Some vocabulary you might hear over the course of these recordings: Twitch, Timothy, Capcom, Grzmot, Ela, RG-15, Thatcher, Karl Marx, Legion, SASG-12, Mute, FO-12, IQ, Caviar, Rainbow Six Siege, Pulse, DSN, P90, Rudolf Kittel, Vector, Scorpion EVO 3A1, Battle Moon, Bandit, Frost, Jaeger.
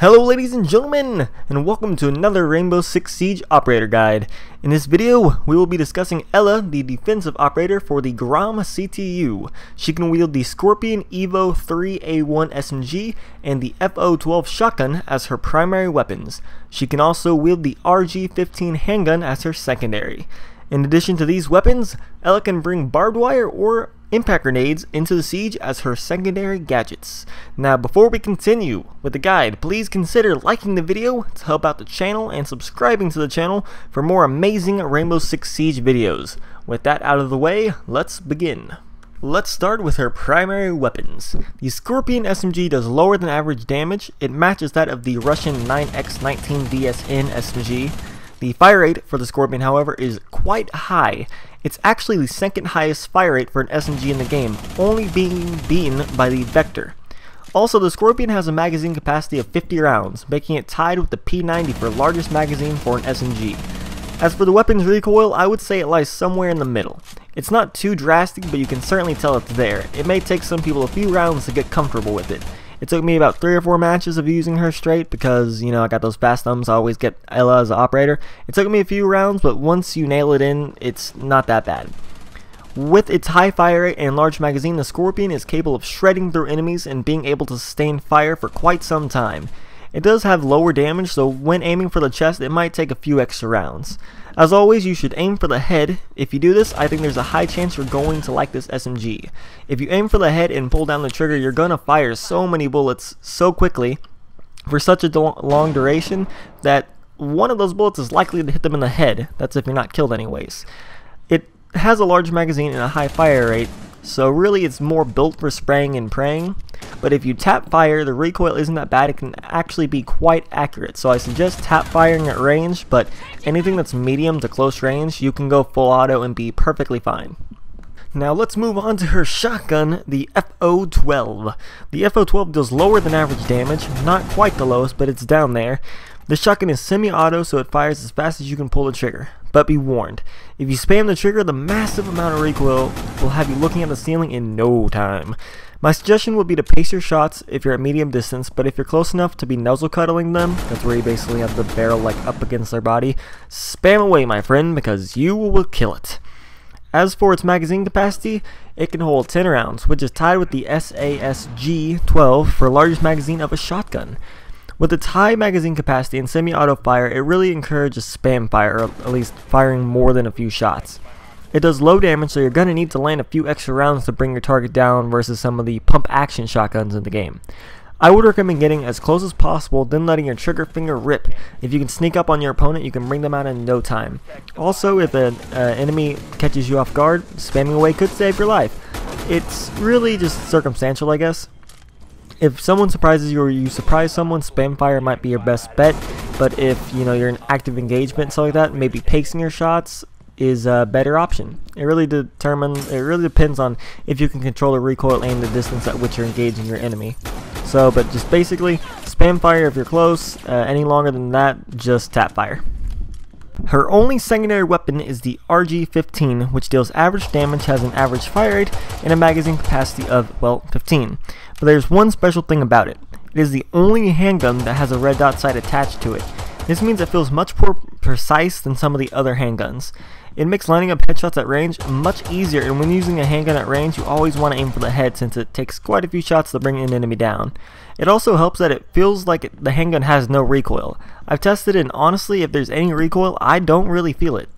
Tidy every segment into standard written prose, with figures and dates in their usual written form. Hello ladies and gentlemen, and welcome to another Rainbow Six Siege operator guide. In this video, we will be discussing Ela, the defensive operator for the Grom CTU. She can wield the Scorpion EVO 3A1 SMG and the FO-12 shotgun as her primary weapons. She can also wield the RG-15 handgun as her secondary. In addition to these weapons, Ela can bring barbed wire or impact grenades into the siege as her secondary gadgets. Now before we continue with the guide, please consider liking the video to help out the channel and subscribing to the channel for more amazing Rainbow Six Siege videos. With that out of the way, let's begin. Let's start with her primary weapons. The Scorpion SMG does lower than average damage. It matches that of the Russian 9x19 DSN SMG. The fire rate for the Scorpion, however, is quite high. It's actually the second highest fire rate for an SMG in the game, only being beaten by the Vector. Also, the Scorpion has a magazine capacity of 50 rounds, making it tied with the P90 for largest magazine for an SMG. As for the weapon's recoil, I would say it lies somewhere in the middle. It's not too drastic, but you can certainly tell it's there. It may take some people a few rounds to get comfortable with it. It took me about 3 or 4 matches of using her straight because, you know, I got those fast thumbs. I always get Ela as an operator. It took me a few rounds, but once you nail it in, it's not that bad. With its high fire rate and large magazine, the Scorpion is capable of shredding through enemies and being able to sustain fire for quite some time. It does have lower damage, so when aiming for the chest, it might take a few extra rounds. As always, you should aim for the head. If you do this, I think there's a high chance you're going to like this SMG. If you aim for the head and pull down the trigger, you're gonna fire so many bullets so quickly for such a long duration that one of those bullets is likely to hit them in the head. That's if you're not killed anyways. It has a large magazine and a high fire rate, so really it's more built for spraying and praying. But if you tap fire, the recoil isn't that bad. It can actually be quite accurate, so I suggest tap firing at range, but anything that's medium to close range, you can go full auto and be perfectly fine. Now let's move on to her shotgun, the FO-12. The FO-12 does lower than average damage, not quite the lowest, but it's down there. The shotgun is semi-auto, so it fires as fast as you can pull the trigger. But be warned, if you spam the trigger, the massive amount of recoil will have you looking at the ceiling in no time. My suggestion would be to pace your shots if you're at medium distance, but if you're close enough to be nozzle cuddling them, that's where you basically have the barrel like up against their body, spam away my friend, because you will kill it. As for its magazine capacity, it can hold 10 rounds, which is tied with the SASG-12 for largest magazine of a shotgun. With its high magazine capacity and semi-auto fire, it really encourages spam fire, or at least firing more than a few shots. It does low damage, so you're going to need to land a few extra rounds to bring your target down versus some of the pump action shotguns in the game. I would recommend getting as close as possible, then letting your trigger finger rip. If you can sneak up on your opponent, you can bring them out in no time. Also, if an enemy catches you off guard, spamming away could save your life. It's really just circumstantial, I guess. If someone surprises you or you surprise someone, spam fire might be your best bet. But if you know you're in active engagement, stuff like that, maybe pacing your shots is a better option. It really depends on if you can control the recoil and the distance at which you're engaging your enemy. So, but just basically spam fire if you're close. Any longer than that, just tap fire. Her only secondary weapon is the RG-15, which deals average damage, has an average fire rate, and a magazine capacity of, well, 15. But there's one special thing about it. It is the only handgun that has a red dot sight attached to it. This means it feels much more precise than some of the other handguns. It makes lining up headshots at range much easier, and when using a handgun at range, you always want to aim for the head since it takes quite a few shots to bring an enemy down. It also helps that it feels like the handgun has no recoil. I've tested it, and honestly, if there's any recoil, I don't really feel it.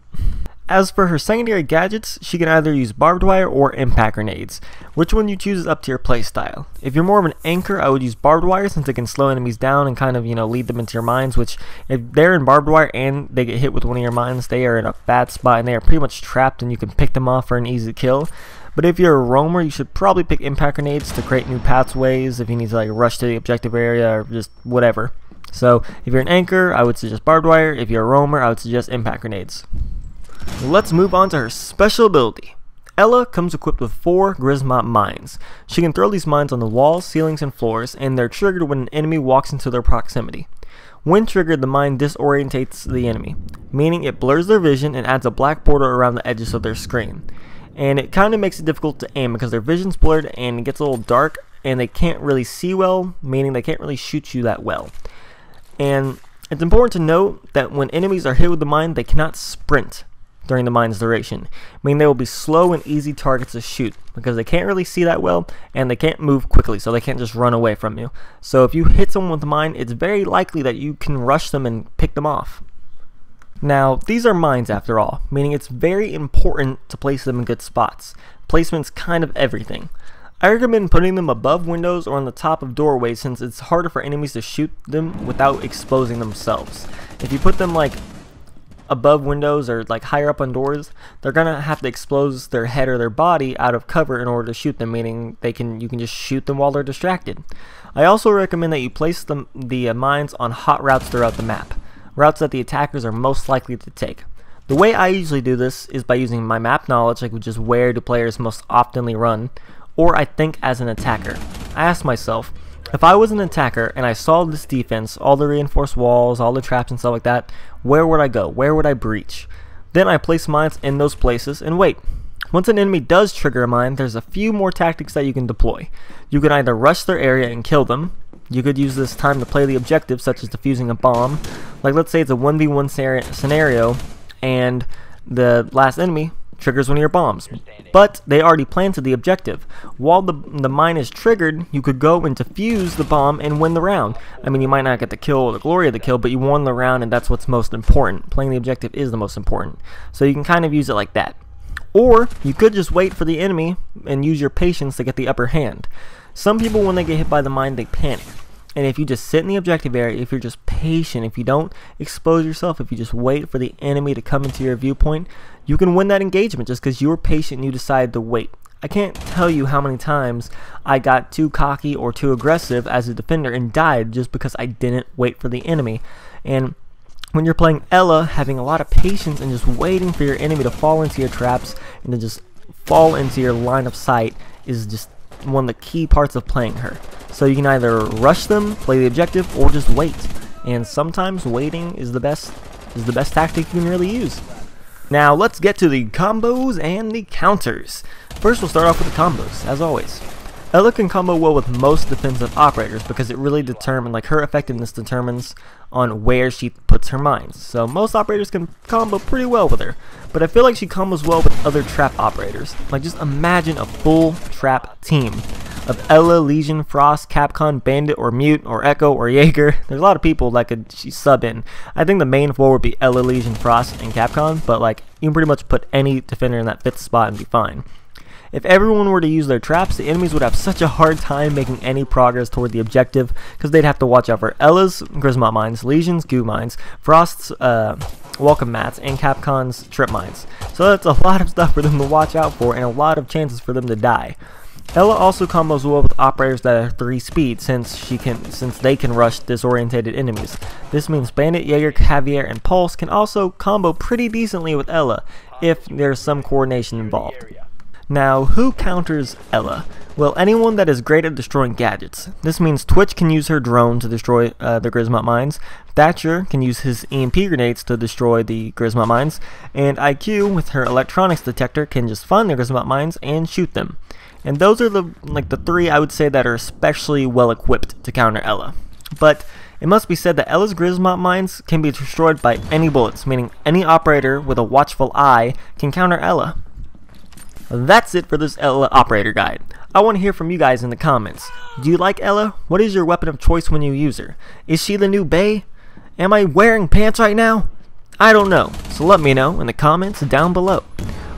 As for her secondary gadgets, she can either use barbed wire or impact grenades. Which one you choose is up to your playstyle. If you're more of an anchor, I would use barbed wire since it can slow enemies down and kind of, you know, lead them into your mines, which if they're in barbed wire and they get hit with one of your mines, they are in a bad spot and they are pretty much trapped and you can pick them off for an easy kill. But if you're a roamer, you should probably pick impact grenades to create new pathways if you need to like rush to the objective area or just whatever. So if you're an anchor, I would suggest barbed wire. If you're a roamer, I would suggest impact grenades. Let's move on to her special ability. Ela comes equipped with 4 Grzmot mines. She can throw these mines on the walls, ceilings, and floors, and they're triggered when an enemy walks into their proximity. When triggered, the mine disorientates the enemy, meaning it blurs their vision and adds a black border around the edges of their screen. And it kind of makes it difficult to aim because their vision's blurred and it gets a little dark and they can't really see well, meaning they can't really shoot you that well. And it's important to note that when enemies are hit with the mine, they cannot sprint during the mine's duration, meaning they will be slow and easy targets to shoot because they can't really see that well and they can't move quickly, so they can't just run away from you. So if you hit someone with a mine, it's very likely that you can rush them and pick them off. Now, these are mines after all, meaning it's very important to place them in good spots. Placement's kind of everything. I recommend putting them above windows or on the top of doorways, since it's harder for enemies to shoot them without exposing themselves. If you put them like above windows or like higher up on doors, they're gonna have to expose their head or their body out of cover in order to shoot them, meaning you can just shoot them while they're distracted. I also recommend that you place the mines on hot routes throughout the map, routes that the attackers are most likely to take. The way I usually do this is by using my map knowledge, like just where do players most oftenly run, or I think as an attacker. I ask myself, if I was an attacker and I saw this defense, all the reinforced walls, all the traps and stuff like that, where would I go? Where would I breach? Then I place mines in those places and wait. Once an enemy does trigger a mine, there's a few more tactics that you can deploy. You can either rush their area and kill them. You could use this time to play the objective, such as defusing a bomb. Like let's say it's a 1v1 scenario and the last enemy triggers one of your bombs, but they already planted the objective. While the mine is triggered, you could go and defuse the bomb and win the round. I mean, you might not get the kill or the glory of the kill, but you won the round, and that's what's most important. Playing the objective is the most important, so you can kind of use it like that. Or you could just wait for the enemy and use your patience to get the upper hand. Some people, when they get hit by the mine, they panic. And if you just sit in the objective area, if you're just patient, if you don't expose yourself, if you just wait for the enemy to come into your viewpoint, you can win that engagement just because you were patient and you decided to wait. I can't tell you how many times I got too cocky or too aggressive as a defender and died just because I didn't wait for the enemy. And when you're playing Ela, having a lot of patience and just waiting for your enemy to fall into your traps and to just fall into your line of sight is just one of the key parts of playing her. So you can either rush them, play the objective, or just wait. And sometimes waiting is the best tactic you can really use. Now let's get to the combos and the counters. First, we'll start off with the combos, as always. Ela can combo well with most defensive operators because it really determines, like her effectiveness determines on where she puts her mines. So most operators can combo pretty well with her, but I feel like she combos well with other trap operators. Like just imagine a full trap team of Ela, Legion, Frost, Capcom, Bandit, or Mute, or Echo, or Jaeger. There's a lot of people that she sub in. I think the main four would be Ela, Legion, Frost, and Capcom, but like you can pretty much put any defender in that fifth spot and be fine. If everyone were to use their traps, the enemies would have such a hard time making any progress toward the objective because they'd have to watch out for Ela's Grzmot mines, Legion's goo mines, Frost's welcome mats, and Capcom's trip mines. So that's a lot of stuff for them to watch out for and a lot of chances for them to die. Ela also combos well with operators that are 3-speed since they can rush disorientated enemies. This means Bandit, Jaeger, Caviar, and Pulse can also combo pretty decently with Ela if there's some coordination involved. Now, who counters Ela? Well, anyone that is great at destroying gadgets. This means Twitch can use her drone to destroy the Grzmot mines, Thatcher can use his EMP grenades to destroy the Grzmot mines, and IQ with her electronics detector can just find the Grzmot mines and shoot them. And those are the three I would say that are especially well equipped to counter Ela. But it must be said that Ela's Grzmot mines can be destroyed by any bullets, meaning any operator with a watchful eye can counter Ela. That's it for this Ela operator guide. I want to hear from you guys in the comments. Do you like Ela? What is your weapon of choice when you use her? Is she the new bae? Am I wearing pants right now? I don't know, so let me know in the comments down below.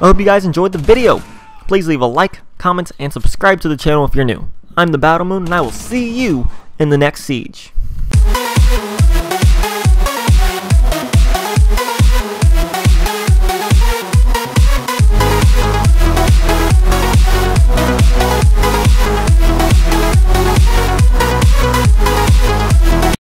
I hope you guys enjoyed the video. Please leave a like, comment, and subscribe to the channel if you're new. I'm the Battle Moon, and I will see you in the next Siege.